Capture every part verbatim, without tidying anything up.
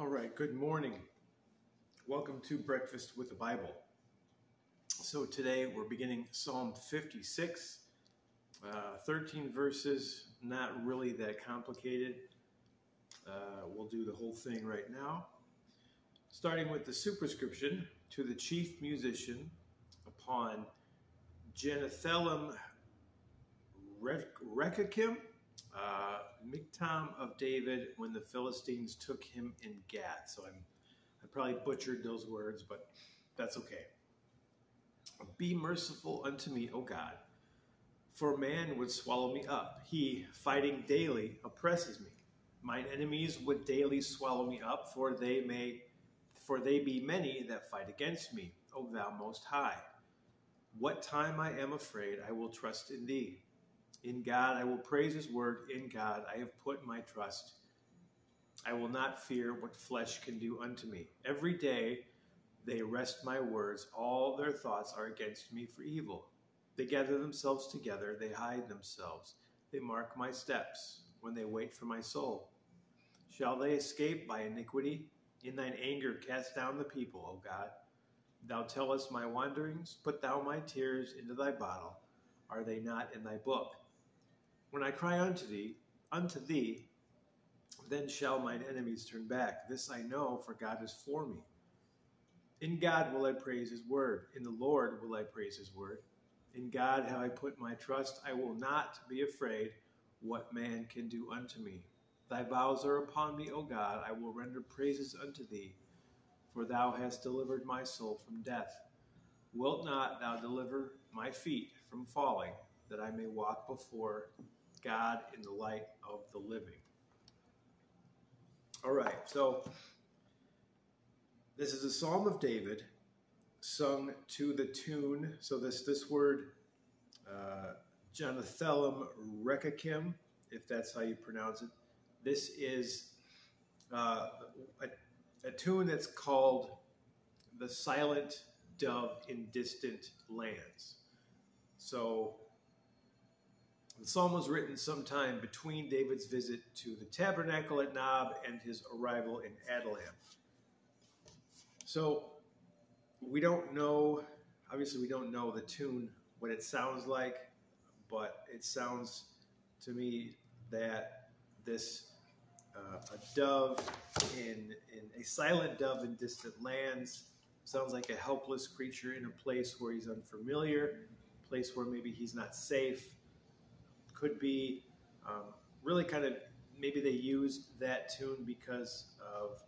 All right, good morning. Welcome to Breakfast with the Bible. So today we're beginning Psalm fifty-six, uh, thirteen verses, not really that complicated. Uh, we'll do the whole thing right now. Starting with the superscription, to the chief musician upon Jonath-elem-rechokim, uh, Miktam of David, when the Philistines took him in Gath. So I'm, I probably butchered those words, but that's okay. Be merciful unto me, O God, for man would swallow me up. He, fighting daily, oppresses me. Mine enemies would daily swallow me up, for they may, for they be many that fight against me, O thou most high. What time I am afraid, I will trust in thee. In God I will praise his word. In God I have put my trust. I will not fear what flesh can do unto me. Every day they wrest my words. All their thoughts are against me for evil. They gather themselves together. They hide themselves. They mark my steps when they wait for my soul. Shall they escape by iniquity? In thine anger cast down the people, O God. Thou tellest my wanderings. Put thou my tears into thy bottle. Are they not in thy book? When I cry unto thee, unto thee, then shall mine enemies turn back. This I know, for God is for me. In God will I praise his word. In the Lord will I praise his word. In God have I put my trust. I will not be afraid what man can do unto me. Thy vows are upon me, O God. I will render praises unto thee, for thou hast delivered my soul from death. Wilt not thou deliver my feet from falling, that I may walk before God in the light of the living? All right, so this is a Psalm of David sung to the tune. So this, this word, uh, Jonath-elem-rechokim, if that's how you pronounce it, this is uh, a, a tune that's called the silent dove in distant lands. So the psalm was written sometime between David's visit to the tabernacle at Nob and his arrival in Adullam. So we don't know, obviously we don't know the tune, what it sounds like, but it sounds to me that this uh, a dove in, in a silent dove in distant lands sounds like a helpless creature in a place where he's unfamiliar, place where maybe he's not safe. Could be um, really kind of, maybe they used that tune because of,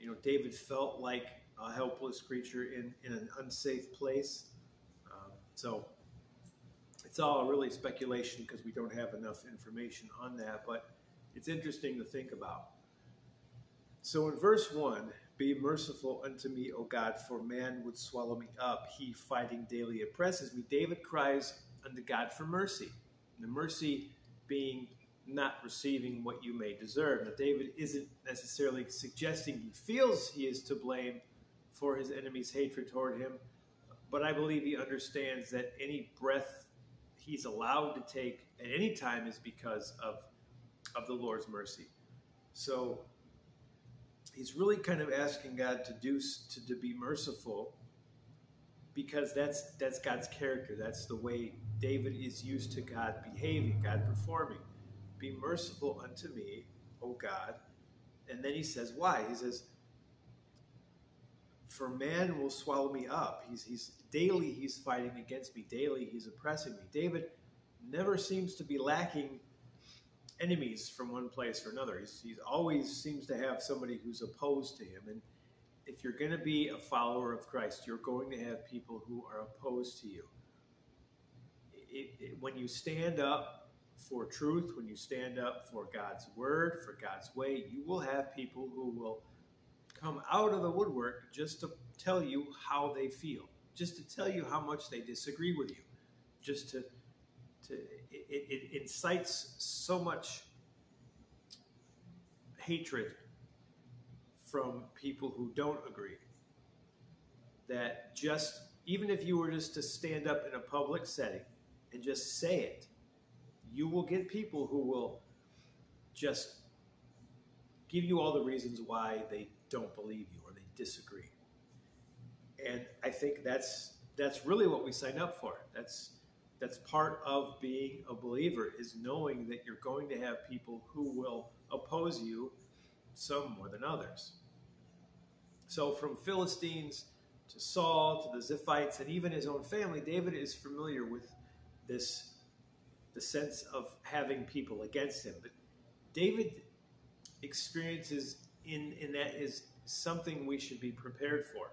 you know, David felt like a helpless creature in, in an unsafe place. Um, so it's all really speculation because we don't have enough information on that, but it's interesting to think about. So in verse one, be merciful unto me, O God, for man would swallow me up. He fighting daily oppresses me. David cries unto God for mercy. And the mercy being not receiving what you may deserve. Now, David isn't necessarily suggesting he feels he is to blame for his enemy's hatred toward him, but I believe he understands that any breath he's allowed to take at any time is because of, of the Lord's mercy. So he's really kind of asking God to do to, to be merciful, because that's that's God's character. That's the way David is used to God behaving, God performing. Be merciful unto me, O God. And then he says, why? He says, for man will swallow me up. He's he's daily he's fighting against me. Daily he's oppressing me. David never seems to be lacking enemies from one place or another. He's, he's always seems to have somebody who's opposed to him. And if you're going to be a follower of Christ, you're going to have people who are opposed to you. It, it, when you stand up for truth, when you stand up for God's word, for God's way, you will have people who will come out of the woodwork just to tell you how they feel, just to tell you how much they disagree with you, just to To, it, it incites so much hatred from people who don't agree that just, even if you were just to stand up in a public setting and just say it, you will get people who will just give you all the reasons why they don't believe you or they disagree. And I think that's that's really what we sign up for. That's that's part of being a believer, is knowing that you're going to have people who will oppose you, some more than others. So from Philistines to Saul to the Ziphites and even his own family, David is familiar with this, the sense of having people against him. But David experiences in, in that is something we should be prepared for.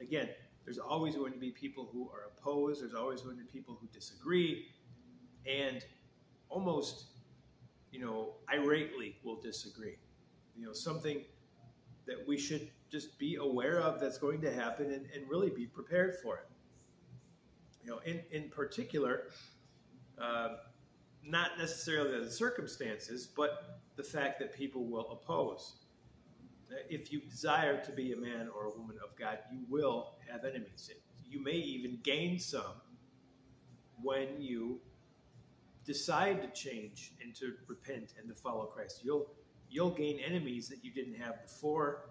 Again, there's always going to be people who are opposed. There's always going to be people who disagree and almost, you know, irately will disagree. You know, something that we should just be aware of that's going to happen and, and really be prepared for it. You know, in, in particular, uh, not necessarily the circumstances, but the fact that people will oppose. If you desire to be a man or a woman of God, you will have enemies. You may even gain some when you decide to change and to repent and to follow Christ. You'll you'll gain enemies that you didn't have before,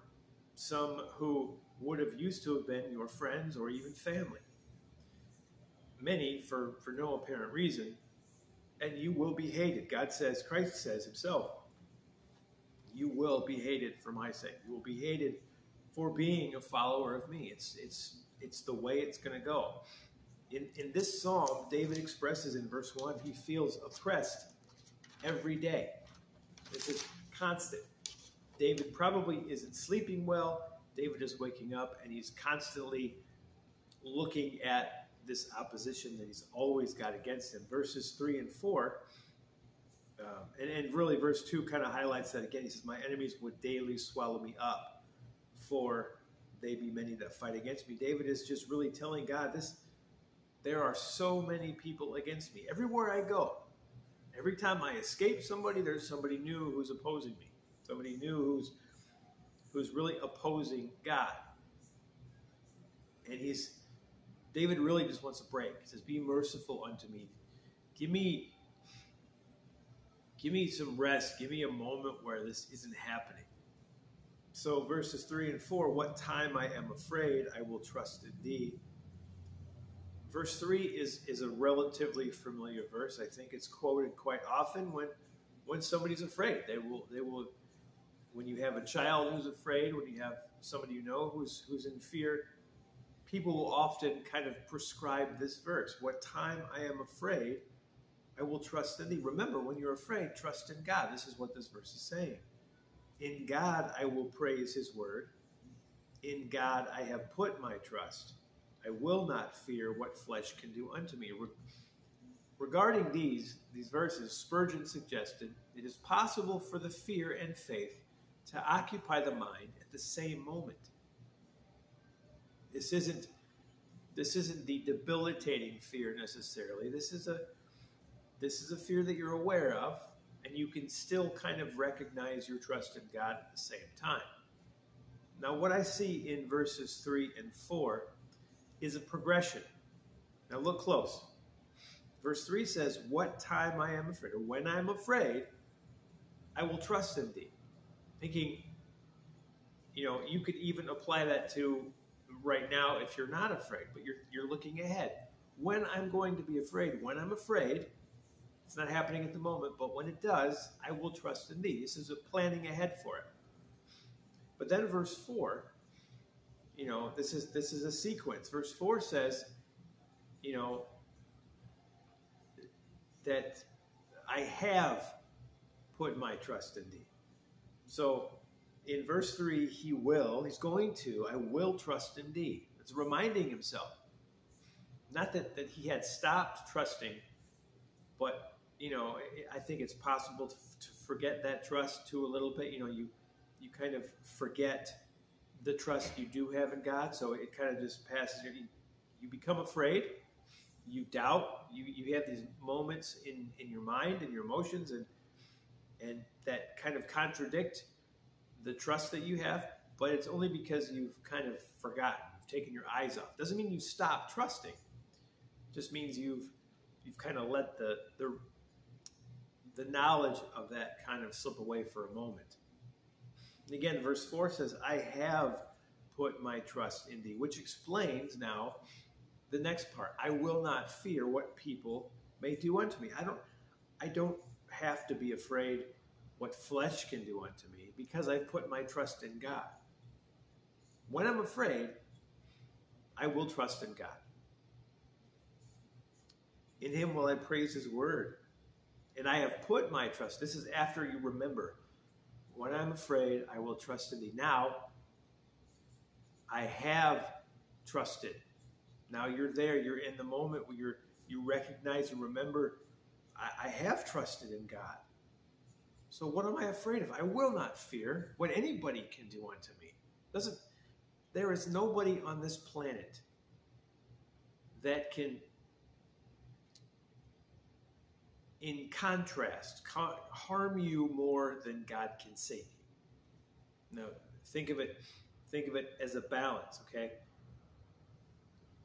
some who would have used to have been your friends or even family. Many for, for no apparent reason, and you will be hated. God says, Christ says himself, you will be hated for my sake. You will be hated for being a follower of me. It's it's it's the way it's going to go. In, in this psalm, David expresses in verse one, he feels oppressed every day. This is constant. David probably isn't sleeping well. David is waking up, and he's constantly looking at this opposition that he's always got against him. Verses three and four, um, and, and really verse two kind of highlights that again. He says, my enemies would daily swallow me up, for they be many that fight against me. David is just really telling God, this, there are so many people against me. Everywhere I go, every time I escape somebody, there's somebody new who's opposing me. Somebody new who's, who's really opposing God. And he's, David really just wants a break. He says, be merciful unto me. Give me, give me some rest. Give me a moment where this isn't happening. So verses three and four, what time I am afraid, I will trust in thee. Verse three is, is a relatively familiar verse. I think it's quoted quite often when When somebody's afraid, they will, they will, when you have a child who's afraid, when you have somebody you know who's, who's in fear, people will often kind of prescribe this verse. What time I am afraid, I will trust in thee. Remember, when you're afraid, trust in God. This is what this verse is saying. In God, I will praise his word. In God, I have put my trust. I will not fear what flesh can do unto me. Regarding these, these verses, Spurgeon suggested it is possible for the fear and faith to occupy the mind at the same moment. This isn't, this isn't the debilitating fear necessarily. This is a, this is a fear that you're aware of, and you can still kind of recognize your trust in God at the same time. Now, what I see in verses three and four is a progression. Now, look close. Verse three says, what time I am afraid, or when I am afraid, I will trust in thee. Thinking, you know, you could even apply that to right now if you're not afraid, but you're, you're looking ahead. When I'm going to be afraid, when I'm afraid, it's not happening at the moment, but when it does, I will trust in thee. This is a planning ahead for it. But then verse four, you know, this is, this is a sequence. Verse four says, you know, that I have put my trust in thee. So in verse three, he will, he's going to, I will trust in thee. It's reminding himself. Not that, that he had stopped trusting, but, you know, I think it's possible to, to forget that trust to a little bit. You know, you, you kind of forget the trust you do have in God, so it kind of just passes. You, you become afraid. You doubt, you, you have these moments in, in your mind and your emotions and and that kind of contradict the trust that you have, but it's only because you've kind of forgotten, you've taken your eyes off. Doesn't mean you stop trusting. It just means you've you've kind of let the, the the knowledge of that kind of slip away for a moment. And again, verse four says, I have put my trust in thee, which explains now the next part. I will not fear what people may do unto me. I don't, I don't have to be afraid what flesh can do unto me, because I've put my trust in God. When I'm afraid, I will trust in God. In him will I praise his word. And I have put my trust. This is after you remember. When I'm afraid, I will trust in thee. Now, I have trusted. Now you're there. You're in the moment where you're, you recognize and remember, I, I have trusted in God. So what am I afraid of? I will not fear what anybody can do unto me. Doesn't, there is nobody on this planet that can, in contrast, harm you more than God can save you. Now, think of it, think of it as a balance, okay?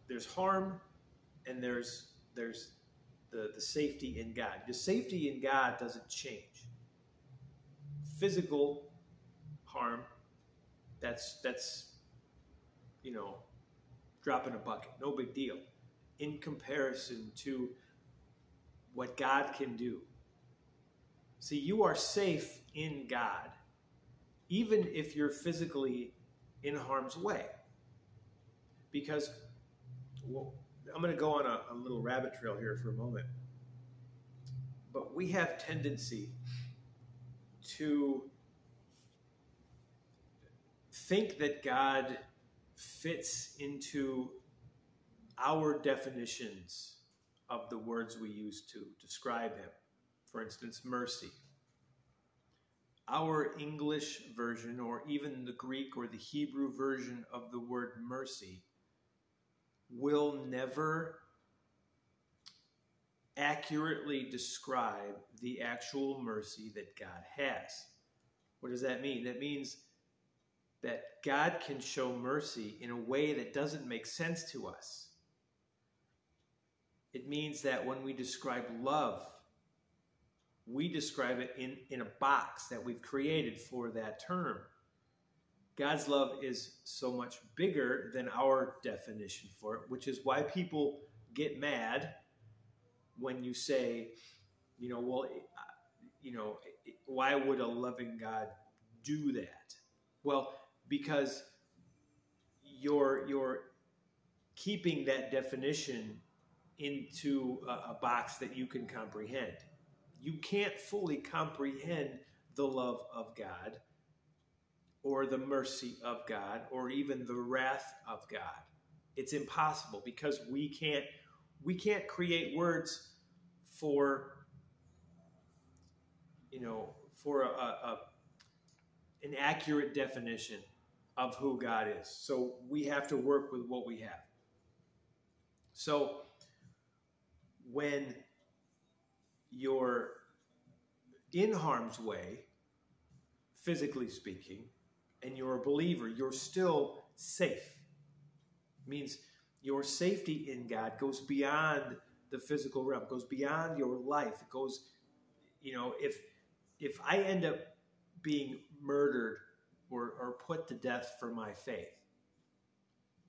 There's harm and there's there's the, the safety in God. The safety in God doesn't change. Physical harm, that's that's you know, drop in a bucket, no big deal, in comparison to what God can do. See, you are safe in God, even if you're physically in harm's way. Because, well, I'm going to go on a, a little rabbit trail here for a moment. But we have tendency to think that God fits into our definitions of the words we use to describe him. For instance, mercy. Our English version, or even the Greek or the Hebrew version of the word mercy, will never accurately describe the actual mercy that God has. What does that mean? That means that God can show mercy in a way that doesn't make sense to us. It means that when we describe love, we describe it in, in a box that we've created for that term. God's love is so much bigger than our definition for it, which is why people get mad when you say, you know, well, you know, why would a loving God do that? Well, because you're, you're keeping that definition into a box that you can comprehend. You can't fully comprehend the love of God or the mercy of God or even the wrath of God. It's impossible, because we can't we can't create words for, you know, for a, a an accurate definition of who God is. So we have to work with what we have. So when you're in harm's way, physically speaking, and you're a believer, you're still safe. It means your safety in God goes beyond the physical realm, goes beyond your life. It goes, you know, if if I end up being murdered or, or put to death for my faith,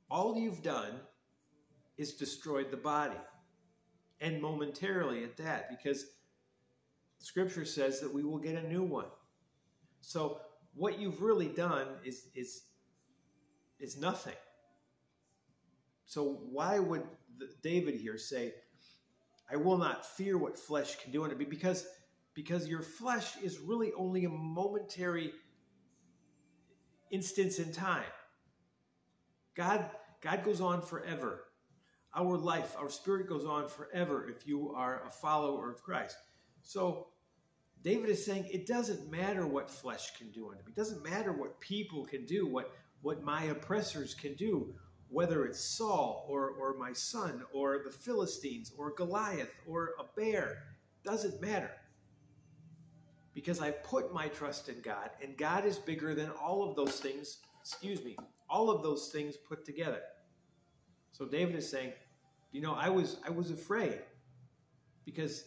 all you've done is destroyed the body. And momentarily at that, because Scripture says that we will get a new one. So what you've really done is, is, is nothing. So why would David here say, I will not fear what flesh can do unto me? Because, because your flesh is really only a momentary instance in time. God, God goes on forever. Our life, our spirit goes on forever if you are a follower of Christ. So David is saying it doesn't matter what flesh can do unto me. It doesn't matter what people can do, what, what my oppressors can do, whether it's Saul or, or my son or the Philistines or Goliath or a bear. It doesn't matter, because I've put my trust in God, and God is bigger than all of those things, excuse me, all of those things put together. So David is saying, you know, I was I was afraid because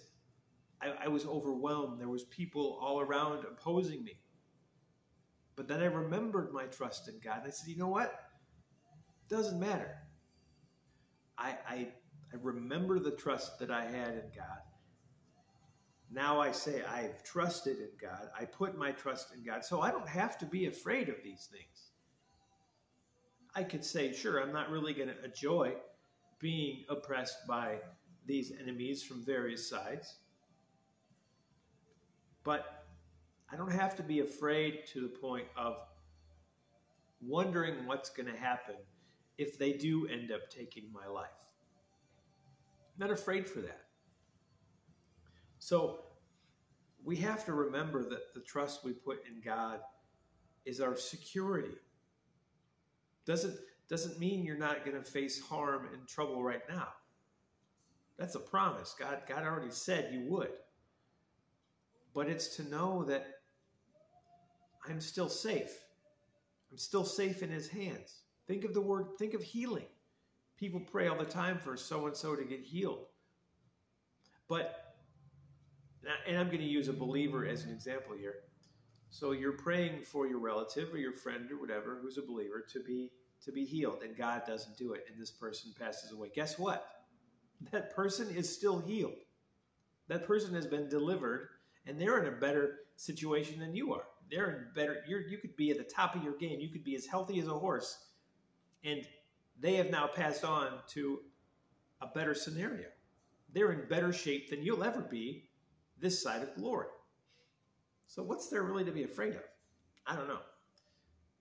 I, I was overwhelmed. There was people all around opposing me. But then I remembered my trust in God. And I said, you know what? Doesn't matter. I, I, I remember the trust that I had in God. Now I say I've trusted in God. I put my trust in God. So I don't have to be afraid of these things. I could say, sure, I'm not really going to enjoy being oppressed by these enemies from various sides. But I don't have to be afraid to the point of wondering what's going to happen if they do end up taking my life. I'm not afraid for that. So we have to remember that the trust we put in God is our security. Doesn't, doesn't mean you're not going to face harm and trouble right now. That's a promise. God, God already said you would. But it's to know that I'm still safe. I'm still safe in his hands. Think of the word, think of healing. People pray all the time for so-and-so to get healed. But, and I'm going to use a believer as an example here. So you're praying for your relative or your friend or whatever who's a believer to be, to be healed, and God doesn't do it, and this person passes away. Guess what? That person is still healed. That person has been delivered, and they're in a better situation than you are. They're in better. You're, you could be at the top of your game. You could be as healthy as a horse, and they have now passed on to a better scenario. They're in better shape than you'll ever be this side of glory. So what's there really to be afraid of? I don't know.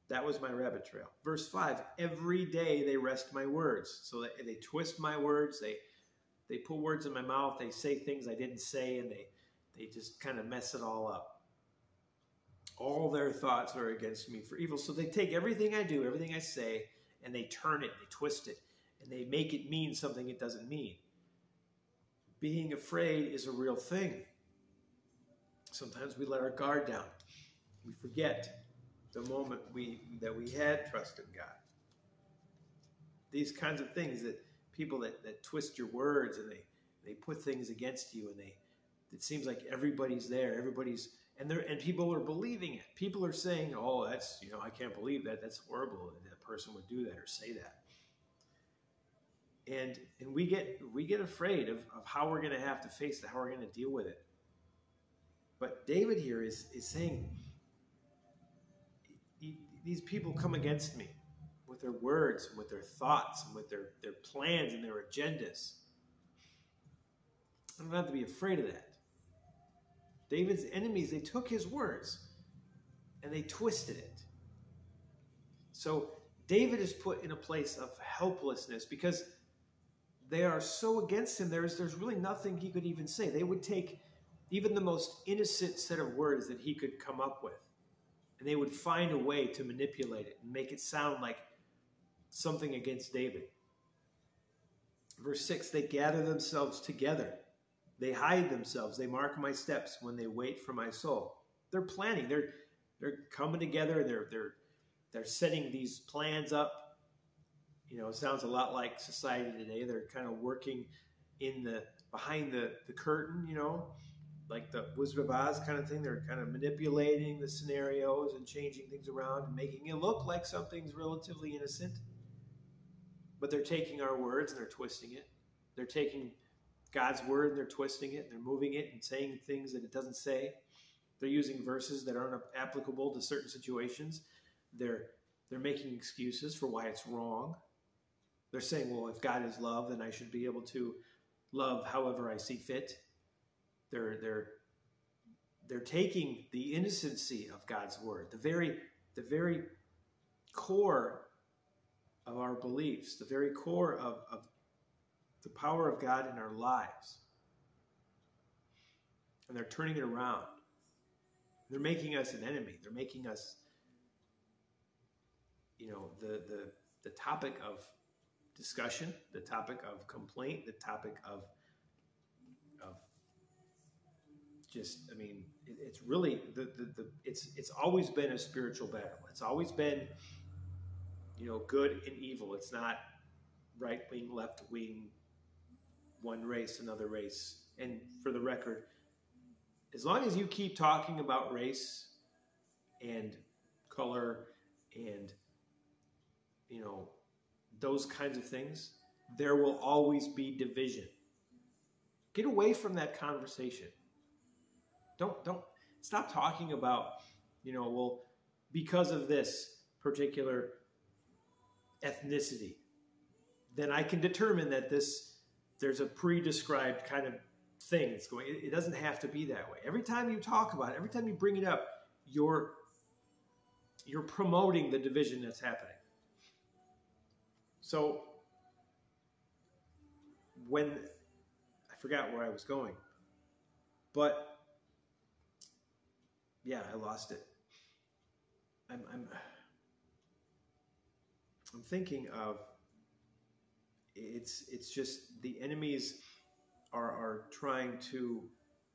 That was my rabbit trail. Verse five, every day they rest my words. So they, they twist my words. They they put words in my mouth. They say things I didn't say, and they, they just kind of mess it all up. All their thoughts are against me for evil. So they take everything I do, everything I say, and they turn it, they twist it, and they make it mean something it doesn't mean. Being afraid is a real thing. Sometimes we let our guard down. We forget the moment we that we had trust in God. These kinds of things that people that, that twist your words and they, they put things against you, and they it seems like everybody's there, everybody's and they're and people are believing it. People are saying, oh, that's you know, I can't believe that, that's horrible that, that person would do that or say that. And and we get we get afraid of, of how we're gonna have to face it, how we're gonna deal with it. But David here is, is saying, these people come against me with their words, and with their thoughts, and with their, their plans and their agendas. I don't have to be afraid of that. David's enemies, they took his words and they twisted it. So David is put in a place of helplessness because they are so against him. There's, there's really nothing he could even say. They would take even the most innocent set of words that he could come up with, and they would find a way to manipulate it and make it sound like something against David. Verse six, they gather themselves together. They hide themselves. They mark my steps when they wait for my soul. They're planning. They're, they're coming together. They're, they're, they're setting these plans up. You know, it sounds a lot like society today. They're kind of working in the behind the, the curtain, you know, like the Wizard of Oz kind of thing. They're kind of manipulating the scenarios and changing things around and making it look like something's relatively innocent. But they're taking our words and they're twisting it. They're taking God's word and they're twisting it. They're moving it and saying things that it doesn't say. They're using verses that aren't applicable to certain situations. They're, they're making excuses for why it's wrong. They're saying, well, if God is love, then I should be able to love however I see fit. They're, they're, they're taking the innocency of God's word, the very, the very core of our beliefs, the very core of, of the power of God in our lives. And they're turning it around. They're making us an enemy. They're making us, you know, the, the, the topic of discussion, the topic of complaint, the topic of Just, I mean, it, it's really the, the the it's it's always been a spiritual battle. It's always been, you know, good and evil. It's not right wing, left wing, one race, another race. And for the record, as long as you keep talking about race and color, and, you know, those kinds of things, there will always be division. Get away from that conversation. Don't, don't, stop talking about, you know, well, because of this particular ethnicity, then I can determine that this, there's a pre-described kind of thing that's going, it, it doesn't have to be that way. Every time you talk about it, every time you bring it up, you're, you're promoting the division that's happening. So when, I forgot where I was going, but yeah, I lost it. I'm, I'm, I'm thinking of, it's, it's just the enemies are, are trying to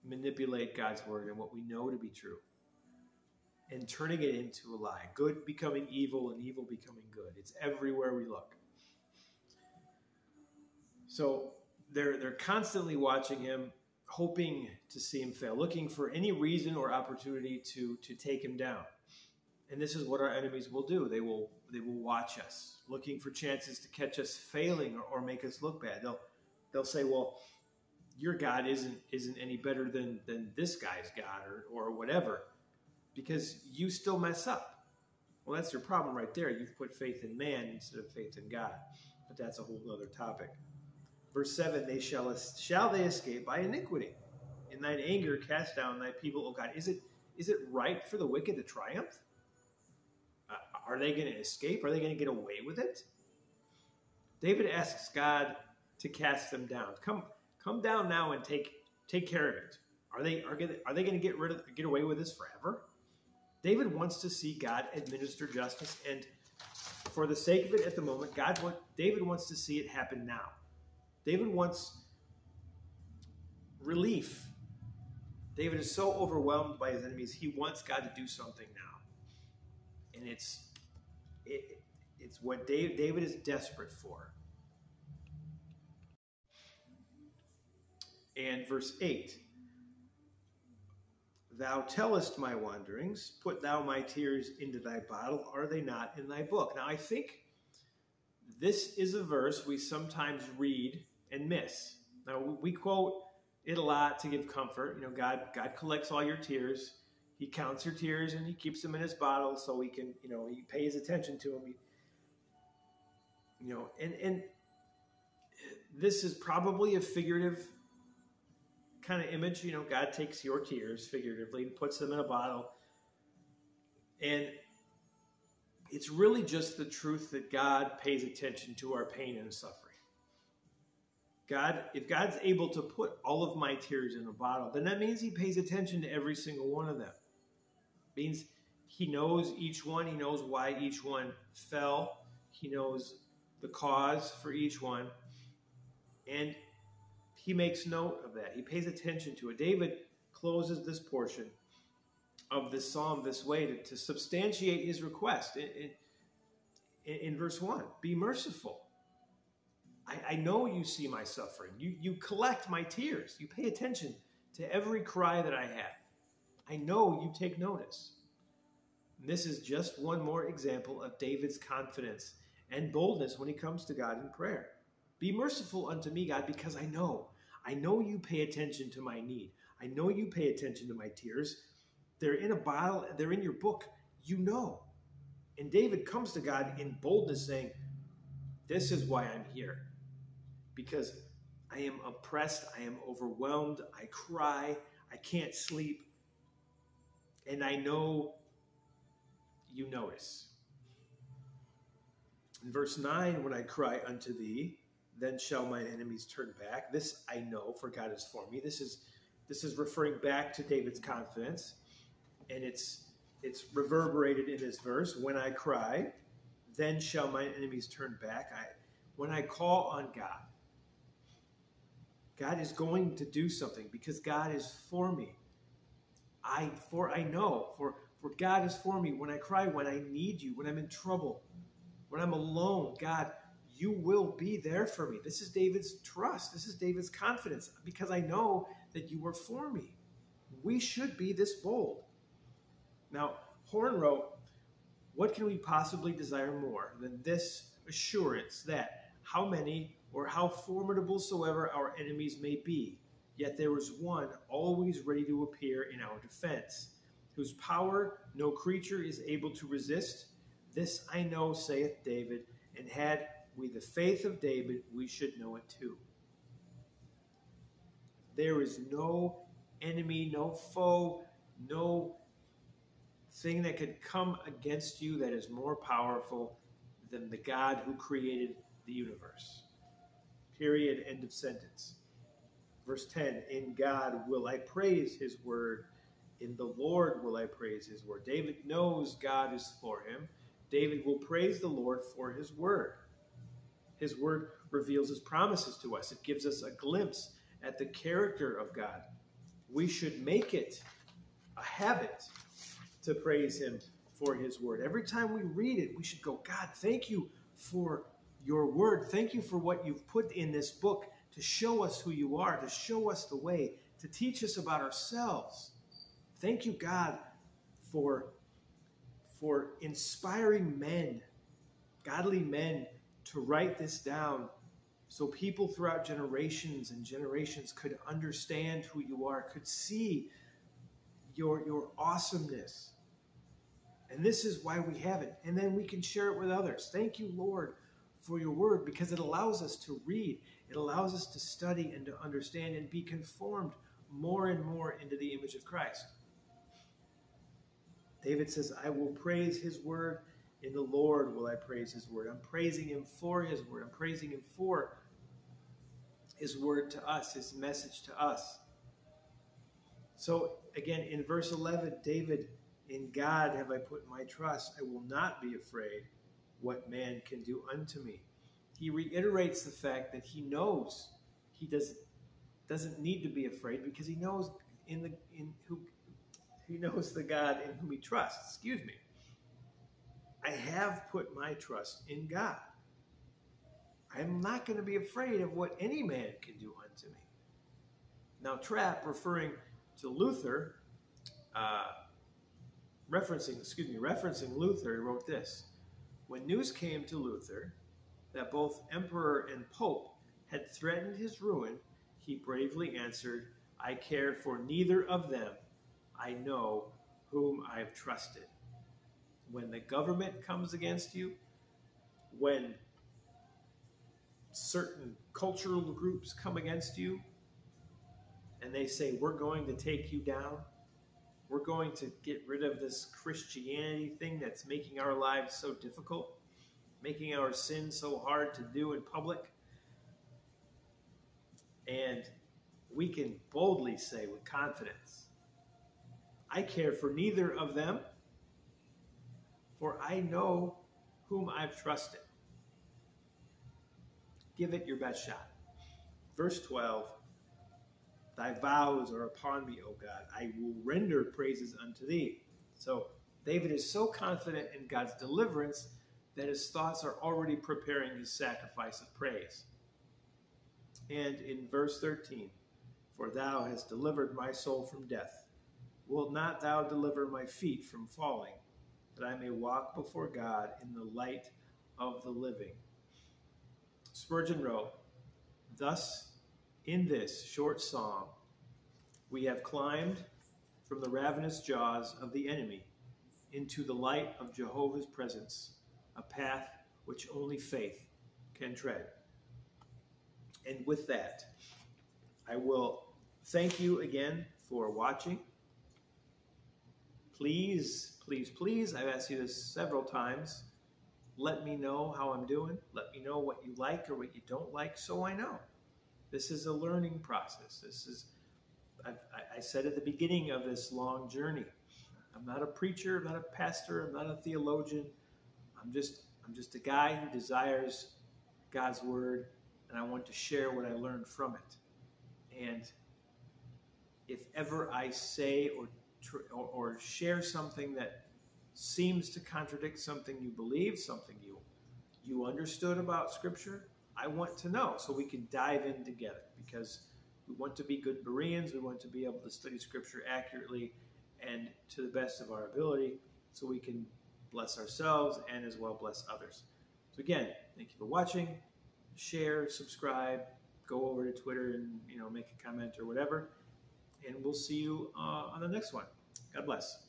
manipulate God's word and what we know to be true, and turning it into a lie. Good becoming evil and evil becoming good. It's everywhere we look. So they're, they're constantly watching him, hoping to see him fail, looking for any reason or opportunity to, to take him down. And this is what our enemies will do. They will, they will watch us, looking for chances to catch us failing or, or make us look bad. They'll, they'll say, well, your God isn't, isn't any better than, than this guy's God, or, or whatever, because you still mess up. Well, that's your problem right there. You've put faith in man instead of faith in God. But that's a whole other topic. Verse seven, they shall, shall they escape by iniquity? In thine anger cast down thy people, O God. Is it, is it right for the wicked to triumph? Uh, are they going to escape? Are they going to get away with it? David asks God to cast them down. Come, come down now and take, take care of it. Are they, are, are they going to get rid of, get away with this forever? David wants to see God administer justice, and for the sake of it at the moment, God, want, David wants to see it happen now. David wants relief. David is so overwhelmed by his enemies, he wants God to do something now. And it's, it, it's what David, David is desperate for. And verse eight, thou tellest my wanderings, put thou my tears into thy bottle, are they not in thy book? Now I think this is a verse we sometimes read and miss. Now we quote it a lot to give comfort. You know, God, God collects all your tears. He counts your tears and he keeps them in his bottle so he can, you know, he pays attention to them. He, you know, and, and this is probably a figurative kind of image. You know, God takes your tears figuratively and puts them in a bottle, and it's really just the truth that God pays attention to our pain and suffering. God, if God's able to put all of my tears in a bottle, then that means he pays attention to every single one of them. It means he knows each one, he knows why each one fell, he knows the cause for each one, and he makes note of that. He pays attention to it. David closes this portion of this psalm this way to, to substantiate his request. In, in, in verse one, be merciful. I, I know you see my suffering. You, you collect my tears. You pay attention to every cry that I have. I know you take notice. And this is just one more example of David's confidence and boldness when he comes to God in prayer. Be merciful unto me, God, because I know. I know you pay attention to my need. I know you pay attention to my tears. They're in a bottle. They're in your book. You know. And David comes to God in boldness saying, this is why I'm here. Because I am oppressed. I am overwhelmed. I cry. I can't sleep. And I know you notice. In verse nine, when I cry unto thee, then shall mine enemies turn back. This I know, for God is for me. This is, this is referring back to David's confidence, and it's, it's reverberated in this verse. When I cry, then shall mine enemies turn back. I, when I call on God, God is going to do something because God is for me. I, for I know, for, for God is for me. When I cry, when I need you, when I'm in trouble, when I'm alone, God, you will be there for me. This is David's trust. This is David's confidence, because I know that you are for me. We should be this bold. Now, Horne wrote, What can we possibly desire more than this assurance that how many or how formidable soever our enemies may be, yet there is one always ready to appear in our defense, whose power no creature is able to resist? This I know, saith David, and had we the faith of David, we should know it too. There is no enemy, no foe, no thing that could come against you that is more powerful than the God who created the universe. Period. End of sentence. Verse ten, in God will I praise his word. In the Lord will I praise his word. David knows God is for him. David will praise the Lord for his word. His word reveals his promises to us. It gives us a glimpse at the character of God. We should make it a habit to praise him for his word. Every time we read it, we should go, God, thank you for your word. Thank you for what you've put in this book to show us who you are, to show us the way, to teach us about ourselves. Thank you, God, for, for inspiring men, godly men, to write this down so people throughout generations and generations could understand who you are, could see your, your awesomeness. And this is why we have it. And then we can share it with others. Thank you, Lord, for your word, because it allows us to read. It allows us to study and to understand and be conformed more and more into the image of Christ. David says, I will praise his word. In the Lord will I praise his word. I'm praising him for his word. I'm praising him for his word to us, his message to us. So again, in verse eleven, David, in God have I put my trust. I will not be afraid what man can do unto me. He reiterates the fact that he knows he does, doesn't need to be afraid because he knows in the in who he knows the God in whom he trusts. Excuse me. I have put my trust in God. I'm not going to be afraid of what any man can do unto me. Now, Trapp, referring to Luther, uh, referencing, excuse me, referencing Luther, he wrote this. When news came to Luther that both emperor and pope had threatened his ruin, he bravely answered, I care for neither of them. I know whom I have trusted. When the government comes against you, when certain cultural groups come against you, and they say, we're going to take you down, we're going to get rid of this Christianity thing that's making our lives so difficult, making our sin so hard to do in public, and we can boldly say with confidence, I care for neither of them, for I know whom I've trusted. Give it your best shot. Verse twelve, thy vows are upon me, O God. I will render praises unto thee. So David is so confident in God's deliverance that his thoughts are already preparing his sacrifice of praise. And in verse thirteen, for thou hast delivered my soul from death. Wilt not thou deliver my feet from falling? That I may walk before God in the light of the living. Spurgeon wrote, thus, in this short psalm, we have climbed from the ravenous jaws of the enemy into the light of Jehovah's presence, a path which only faith can tread. And with that, I will thank you again for watching. Please, please, please, I've asked you this several times. Let me know how I'm doing. Let me know what you like or what you don't like so I know. This is a learning process. This is, I've, I said at the beginning of this long journey, I'm not a preacher, I'm not a pastor, I'm not a theologian. I'm just, I'm just a guy who desires God's word, and I want to share what I learned from it. And if ever I say or do Or, or share something that seems to contradict something you believe, something you you understood about Scripture, I want to know so we can dive in together, because we want to be good Bereans. We want to be able to study Scripture accurately and to the best of our ability so we can bless ourselves and as well bless others. So again, thank you for watching. Share, subscribe, go over to Twitter and, you know, make a comment or whatever. And we'll see you uh, on the next one. God bless.